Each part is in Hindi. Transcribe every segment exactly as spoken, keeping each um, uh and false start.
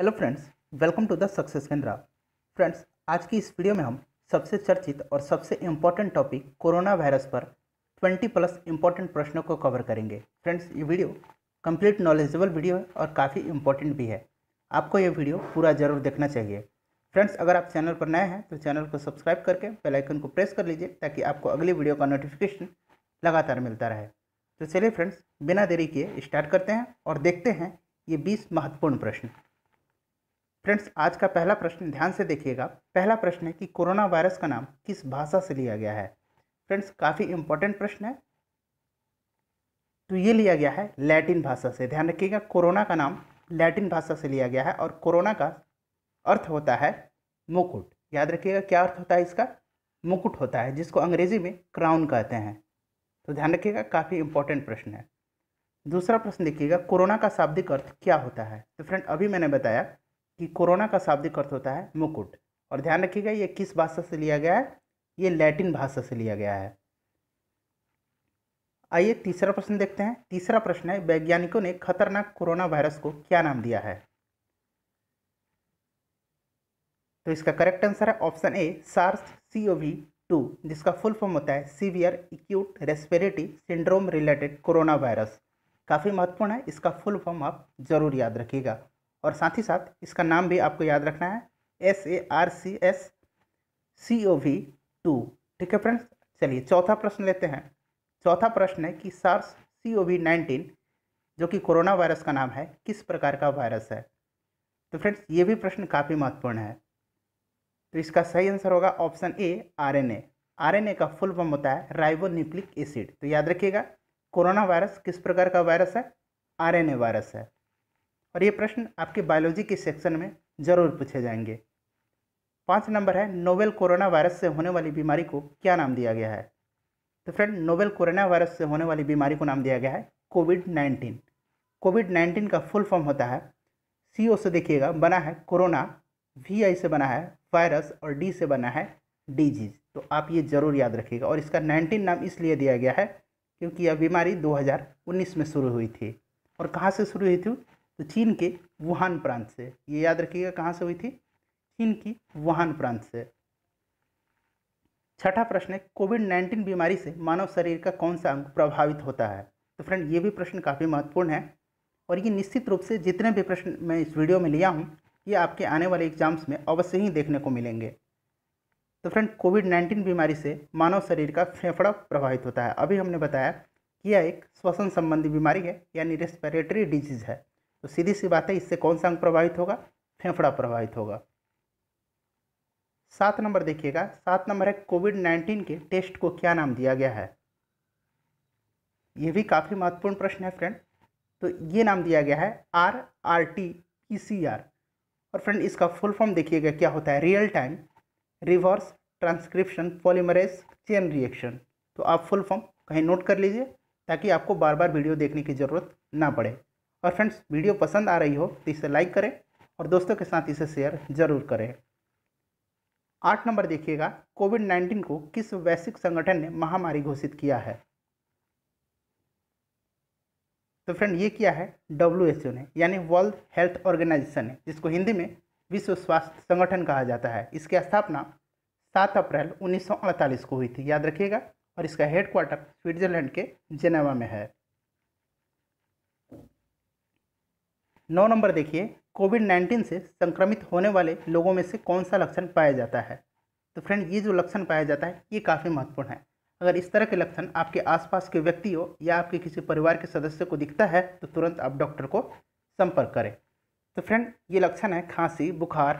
Hello friends, welcome to the success Kendra. Friends, आज की इस वीडियो में हम सबसे चर्चित और सबसे इम्पॉर्टेंट टॉपिक कोरोना वायरस पर बीस प्लस इम्पॉर्टेंट प्रश्नों को कवर करेंगे। फ्रेंड्स, ये वीडियो कंप्लीट नॉलेजेबल वीडियो है और काफ़ी इम्पॉर्टेंट भी है। आपको ये वीडियो पूरा जरूर देखना चाहिए। फ्रेंड्स, अगर आप चैनल पर नए हैं तो चैनल को सब्सक्राइब करके बेल आइकन को प्रेस कर लीजिए ताकि आपको अगली वीडियो का नोटिफिकेशन लगातार मिलता रहे। तो चलिए फ्रेंड्स, बिना देरी किए स्टार्ट करते हैं और देखते हैं ये बीस महत्वपूर्ण प्रश्न। फ्रेंड्स, आज का पहला प्रश्न ध्यान से देखिएगा। पहला प्रश्न है कि कोरोना वायरस का नाम किस भाषा से लिया गया है। फ्रेंड्स, काफ़ी इंपॉर्टेंट प्रश्न है, तो ये लिया गया है लैटिन भाषा से। ध्यान रखिएगा, कोरोना का नाम लैटिन भाषा से लिया गया है और कोरोना का अर्थ होता है मुकुट। याद रखिएगा क्या अर्थ होता है इसका, मुकुट होता है, जिसको अंग्रेजी में क्राउन कहते हैं। तो ध्यान रखिएगा, काफ़ी इंपॉर्टेंट प्रश्न है। दूसरा प्रश्न देखिएगा, कोरोना का शाब्दिक अर्थ क्या होता है। तो फ्रेंड, अभी मैंने बताया कि कोरोना का शाब्दिक अर्थ होता है मुकुट, और ध्यान रखिएगा ये किस भाषा से लिया गया है, ये लैटिन भाषा से लिया गया है। आइए तीसरा प्रश्न देखते हैं। तीसरा प्रश्न है, वैज्ञानिकों ने खतरनाक कोरोना वायरस को क्या नाम दिया है। तो इसका करेक्ट आंसर है option A, SARS CoV two, जिसका फुल फॉर्म होता है severe acute respiratory syndrome related corona virus. काफ़ी महत्वपूर्ण है, इसका फुल फॉर्म आप जरूर याद रखिएगा और साथ ही साथ इसका नाम भी आपको याद रखना है, S A R C S C O V two. ठीक है फ्रेंड्स, चलिए चौथा प्रश्न लेते हैं। चौथा प्रश्न है कि SARS C O V nineteen, जो कि कोरोना वायरस का नाम है, किस प्रकार का वायरस है। तो फ्रेंड्स, ये भी प्रश्न काफ़ी महत्वपूर्ण है। तो इसका सही आंसर होगा option A, R N A. R N A का फुल फॉर्म होता है राइबोन्यूक्लिक एसिड। तो याद रखिएगा, कोरोना वायरस किस प्रकार का वायरस है, आर एन ए वायरस है, और ये प्रश्न आपके बायोलॉजी के सेक्शन में जरूर पूछे जाएंगे। पाँच नंबर है, नोवेल कोरोना वायरस से होने वाली बीमारी को क्या नाम दिया गया है। तो फ्रेंड, नोवेल कोरोना वायरस से होने वाली बीमारी को नाम दिया गया है कोविड नाइन्टीन। कोविड नाइन्टीन का फुल फॉर्म होता है, सी ओ से देखिएगा बना है कोरोना, वी आई से बना है वायरस और डी से बना है डिजीज। तो आप ये ज़रूर याद रखिएगा, और इसका नाइन्टीन नाम इसलिए दिया गया है क्योंकि यह बीमारी दो हज़ार उन्नीस में शुरू हुई थी। और कहाँ से शुरू हुई थी, तो चीन के वुहान प्रांत से। ये याद रखिएगा, कहाँ से हुई थी, चीन की वुहान प्रांत से। छठा प्रश्न है, कोविड नाइन्टीन बीमारी से मानव शरीर का कौन सा अंग प्रभावित होता है। तो फ्रेंड, ये भी प्रश्न काफ़ी महत्वपूर्ण है, और ये निश्चित रूप से जितने भी प्रश्न मैं इस वीडियो में लिया हूँ, ये आपके आने वाले एग्जाम्स में अवश्य ही देखने को मिलेंगे। तो फ्रेंड, कोविड नाइन्टीन बीमारी से मानव शरीर का फेफड़ा प्रभावित होता है। अभी हमने बताया कि यह एक श्वसन संबंधी बीमारी है, यानी रेस्पिरेटरी डिजीज़ है। तो सीधी सी बात है, इससे कौन सा अंग प्रभावित होगा, फेफड़ा प्रभावित होगा। सात नंबर देखिएगा। सात नंबर है, कोविड नाइन्टीन के टेस्ट को क्या नाम दिया गया है। यह भी काफ़ी महत्वपूर्ण प्रश्न है फ्रेंड। तो ये नाम दिया गया है R R T P C R. और फ्रेंड, इसका फुल फॉर्म देखिएगा क्या होता है, real time reverse transcription polymerase chain reaction. तो आप फुल फॉर्म कहीं नोट कर लीजिए ताकि आपको बार बार वीडियो देखने की ज़रूरत ना पड़े। और फ्रेंड्स, वीडियो पसंद आ रही हो तो इसे लाइक करें और दोस्तों के साथ इसे शेयर जरूर करें। आठ नंबर देखिएगा, कोविड नाइन्टीन को किस वैश्विक संगठन ने महामारी घोषित किया है। तो फ्रेंड, ये किया है डब्ल्यू एच ओ ने, यानी वर्ल्ड हेल्थ ऑर्गेनाइजेशन ने, जिसको हिंदी में विश्व स्वास्थ्य संगठन कहा जाता है। इसकी स्थापना सात अप्रैल उन्नीस सौ अड़तालीस को हुई थी, याद रखिएगा, और इसका हेडक्वार्टर स्विट्जरलैंड के जेनेवा में है। नौ नंबर देखिए, कोविड नाइन्टीन से संक्रमित होने वाले लोगों में से कौन सा लक्षण पाया जाता है। तो फ्रेंड, ये जो लक्षण पाया जाता है ये काफ़ी महत्वपूर्ण है। अगर इस तरह के लक्षण आपके आसपास के व्यक्ति हो या आपके किसी परिवार के सदस्य को दिखता है तो तुरंत आप डॉक्टर को संपर्क करें। तो फ्रेंड, ये लक्षण है खांसी, बुखार,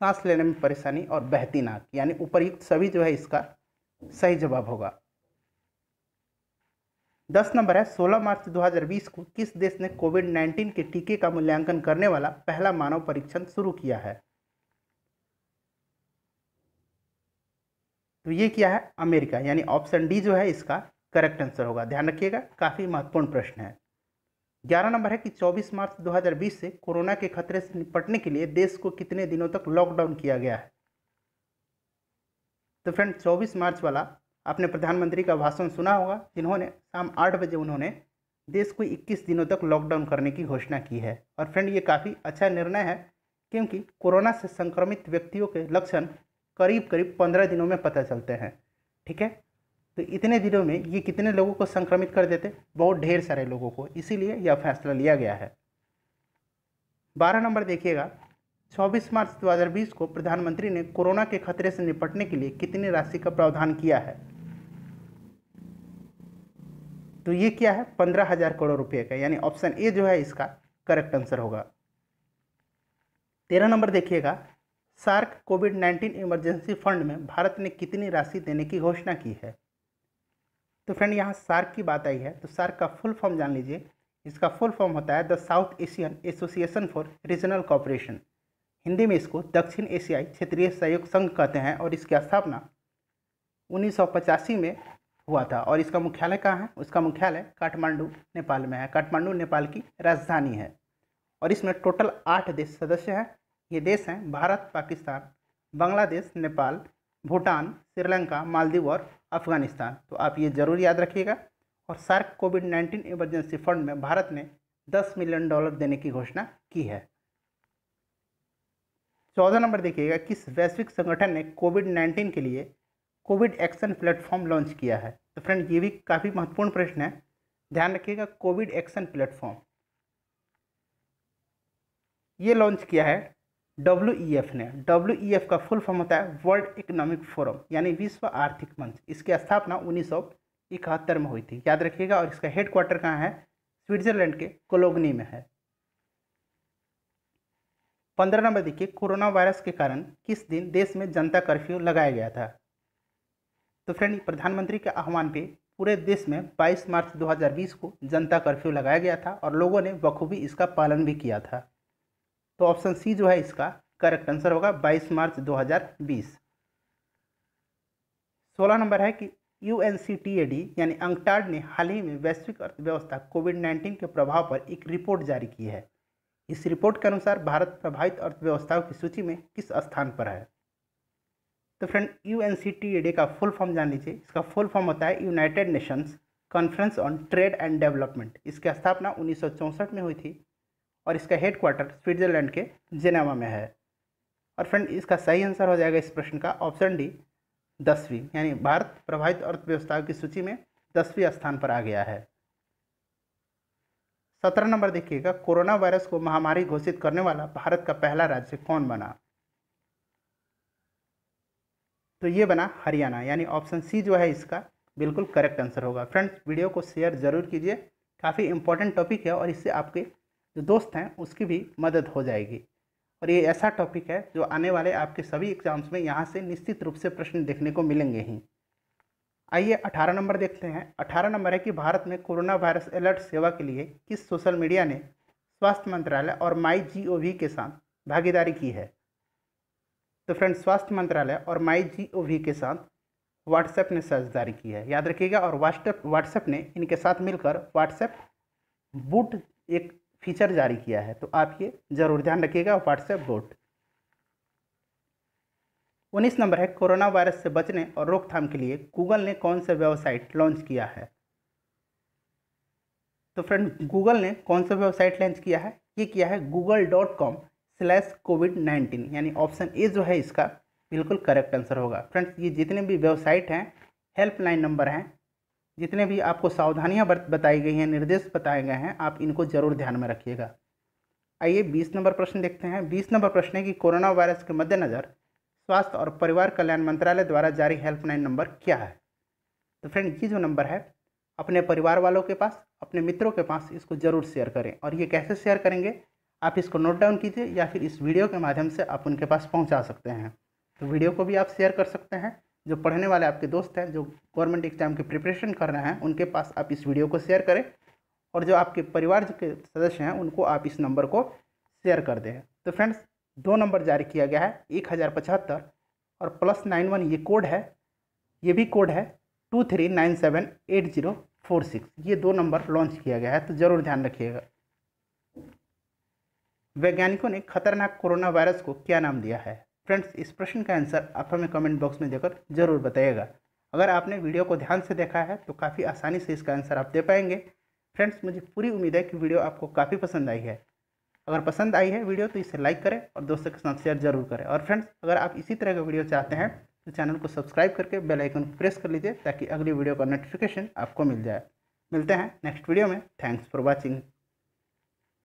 सांस लेने में परेशानी और बहती नाक, यानी उपरयुक्त सभी जो है इसका सही जवाब होगा। दस नंबर है, सोलह मार्च दो हज़ार बीस को किस देश ने कोविड नाइन्टीन के टीके का मूल्यांकन करने वाला पहला मानव परीक्षण शुरू किया है। तो ये किया है अमेरिका, यानी ऑप्शन डी जो है इसका करेक्ट आंसर होगा। ध्यान रखिएगा, काफ़ी महत्वपूर्ण प्रश्न है। ग्यारह नंबर है कि चौबीस मार्च दो हज़ार बीस से कोरोना के खतरे से निपटने के लिए देश को कितने दिनों तक लॉकडाउन किया गया है। तो फ्रेंड, चौबीस मार्च वाला आपने प्रधानमंत्री का भाषण सुना होगा, जिन्होंने शाम आठ बजे उन्होंने देश को इक्कीस दिनों तक लॉकडाउन करने की घोषणा की है। और फ्रेंड, ये काफ़ी अच्छा निर्णय है क्योंकि कोरोना से संक्रमित व्यक्तियों के लक्षण करीब करीब पंद्रह दिनों में पता चलते हैं। ठीक है, तो इतने दिनों में ये कितने लोगों को संक्रमित कर देते? बहुत ढेर सारे लोगों को, इसीलिए यह फैसला लिया गया है। बारह नंबर देखिएगा, चौबीस मार्च दो हज़ार बीस को प्रधानमंत्री ने कोरोना के खतरे से निपटने के लिए कितनी राशि का प्रावधान किया है? तो ये क्या है? पंद्रह हजार करोड़ रुपए का, यानी ऑप्शन ए जो है इसका करेक्ट आंसर होगा। तेरह नंबर देखिएगा, SAARC COVID nineteen emergency fund में भारत ने कितनी राशि देने की घोषणा की है? तो फ्रेंड यहाँ सार्क की बात आई है, तो सार्क का फुल फॉर्म जान लीजिए। इसका फुल फॉर्म होता है the South Asian Association for Regional Cooperation. Hindi में इसको दक्षिण एशियाई क्षेत्रीय सहयोग संघ कहते हैं और इसकी स्थापना उन्नीस सौ पचासी में हुआ था। और इसका मुख्यालय कहाँ है? उसका मुख्यालय काठमांडू नेपाल में है। काठमांडू नेपाल की राजधानी है। और इसमें टोटल आठ देश सदस्य हैं। ये देश हैं भारत, पाकिस्तान, बांग्लादेश, नेपाल, भूटान, श्रीलंका, मालदीव और अफगानिस्तान। तो आप ये जरूर याद रखिएगा। और SAARC COVID nineteen emergency fund में भारत ने दस मिलियन डॉलर देने की घोषणा की है। चौदह नंबर देखिएगा, किस वैश्विक संगठन ने कोविड नाइन्टीन के लिए कोविड एक्शन प्लेटफॉर्म लॉन्च किया है? तो फ्रेंड ये भी काफ़ी महत्वपूर्ण प्रश्न है, ध्यान रखिएगा। कोविड एक्शन प्लेटफॉर्म ये लॉन्च किया है डब्ल्यूईएफ ने। डब्ल्यूईएफ का फुल फॉर्म होता है वर्ल्ड इकोनॉमिक फोरम, यानी विश्व आर्थिक मंच। इसकी स्थापना उन्नीस सौ इकहत्तर में हुई थी, याद रखिएगा। और इसका हेड क्वार्टर कहाँ है? स्विट्जरलैंड के कोलोगनी में है। पंद्रह नंबर देखिए, कोरोना वायरस के कारण किस दिन देश में जनता कर्फ्यू लगाया गया था? तो फ्रेंड प्रधानमंत्री के आह्वान पे पूरे देश में बाईस मार्च दो हज़ार बीस को जनता कर्फ्यू लगाया गया था और लोगों ने बखूबी इसका पालन भी किया था। तो ऑप्शन सी जो है इसका करेक्ट आंसर होगा, बाईस मार्च दो हज़ार बीस। सोलह नंबर है कि यूएनसीटीएडी यानी अंकटाड ने हाल ही में वैश्विक अर्थव्यवस्था कोविड नाइन्टीन के प्रभाव पर एक रिपोर्ट जारी की है। इस रिपोर्ट के अनुसार भारत प्रभावित अर्थव्यवस्थाओं की सूची में किस स्थान पर है? तो फ्रेंड यूएनसीटीएडी का फुल फॉर्म जान लीजिए। इसका फुल फॉर्म होता है United Nations Conference on Trade and Development. इसकी स्थापना उन्नीस सौ चौंसठ में हुई थी और इसका हेड क्वार्टर स्विट्जरलैंड के जेनेवा में है। और फ्रेंड इसका सही आंसर हो जाएगा इस प्रश्न का ऑप्शन डी दसवीं, यानी भारत प्रभावित अर्थव्यवस्थाओं की सूची में दसवीं स्थान पर आ गया है। सत्रह नंबर देखिएगा, कोरोना वायरस को महामारी घोषित करने वाला भारत का पहला राज्य कौन बना? तो ये बना हरियाणा, यानी ऑप्शन सी जो है इसका बिल्कुल करेक्ट आंसर होगा। फ्रेंड्स वीडियो को शेयर जरूर कीजिए, काफ़ी इंपॉर्टेंट टॉपिक है और इससे आपके जो दोस्त हैं उसकी भी मदद हो जाएगी। और ये ऐसा टॉपिक है जो आने वाले आपके सभी एग्जाम्स में यहाँ से निश्चित रूप से प्रश्न देखने को मिलेंगे ही। आइए अठारह नंबर देखते हैं। अठारह नंबर है कि भारत में कोरोना वायरस अलर्ट सेवा के लिए किस सोशल मीडिया ने स्वास्थ्य मंत्रालय और माई जी ओ वी के साथ भागीदारी की है? तो फ्रेंड्स स्वास्थ्य मंत्रालय और माई जी ओ वी के साथ व्हाट्सएप ने साझेदारी की है, याद रखिएगा। और व्हाट्सएप व्हाट्सएप ने इनके साथ मिलकर व्हाट्सएप बूट एक फीचर जारी किया है, तो आप ये जरूर ध्यान रखिएगा, व्हाट्सएप बोट। उन्नीस नंबर है, कोरोना वायरस से बचने और रोकथाम के लिए गूगल ने कौन सा वेबसाइट लॉन्च किया है? तो फ्रेंड गूगल ने कौन सा वेबसाइट लॉन्च किया है? ये किया है Google dot com slash COVID nineteen, यानी ऑप्शन ए जो है इसका बिल्कुल करेक्ट आंसर होगा। फ्रेंड्स ये जितने भी वेबसाइट हैं, हेल्पलाइन नंबर हैं, जितने भी आपको सावधानियां बताई गई हैं, निर्देश बताए गए हैं, आप इनको जरूर ध्यान में रखिएगा। आइए बीस नंबर प्रश्न देखते हैं। बीस नंबर प्रश्न है कि कोरोना वायरस के मद्देनज़र स्वास्थ्य और परिवार कल्याण मंत्रालय द्वारा जारी हेल्पलाइन नंबर क्या है? तो फ्रेंड ये जो नंबर है, अपने परिवार वालों के पास, अपने मित्रों के पास इसको जरूर शेयर करें। और ये कैसे शेयर करेंगे, आप इसको नोट डाउन कीजिए या फिर इस वीडियो के माध्यम से आप उनके पास पहुँचा सकते हैं। तो वीडियो को भी आप शेयर कर सकते हैं। जो पढ़ने वाले आपके दोस्त हैं, जो गवर्नमेंट एग्जाम की प्रिपरेशन कर रहे हैं, उनके पास आप इस वीडियो को शेयर करें। और जो आपके परिवार के सदस्य हैं उनको आप इस नंबर को शेयर कर दें। तो फ्रेंड्स दो नंबर जारी किया गया है, एक हज़ार पचहत्तर और प्लस नाइन वन ये कोड है, ये भी कोड है two three nine seven eight zero four six. ये दो नंबर लॉन्च किया गया है, तो ज़रूर ध्यान रखिएगा। वैज्ञानिकों ने खतरनाक कोरोना वायरस को क्या नाम दिया है? फ्रेंड्स इस प्रश्न का आंसर आप हमें कमेंट बॉक्स में देकर जरूर बताइएगा। अगर आपने वीडियो को ध्यान से देखा है तो काफ़ी आसानी से इसका आंसर आप दे पाएंगे। फ्रेंड्स मुझे पूरी उम्मीद है कि वीडियो आपको काफ़ी पसंद आई है। अगर पसंद आई है वीडियो तो इसे लाइक करें और दोस्तों के साथ शेयर जरूर करें। और फ्रेंड्स, अगर आप इसी तरह का वीडियो चाहते हैं तो चैनल को सब्सक्राइब करके बेल आइकन प्रेस कर लीजिए ताकि अगली वीडियो का नोटिफिकेशन आपको मिल जाए। मिलते हैं नेक्स्ट वीडियो में। Thanks for watching.